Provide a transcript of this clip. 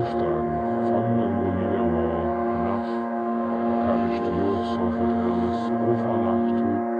Zustand vermögen wieder mal nach, kann ich dir sofort alles overlacht tun.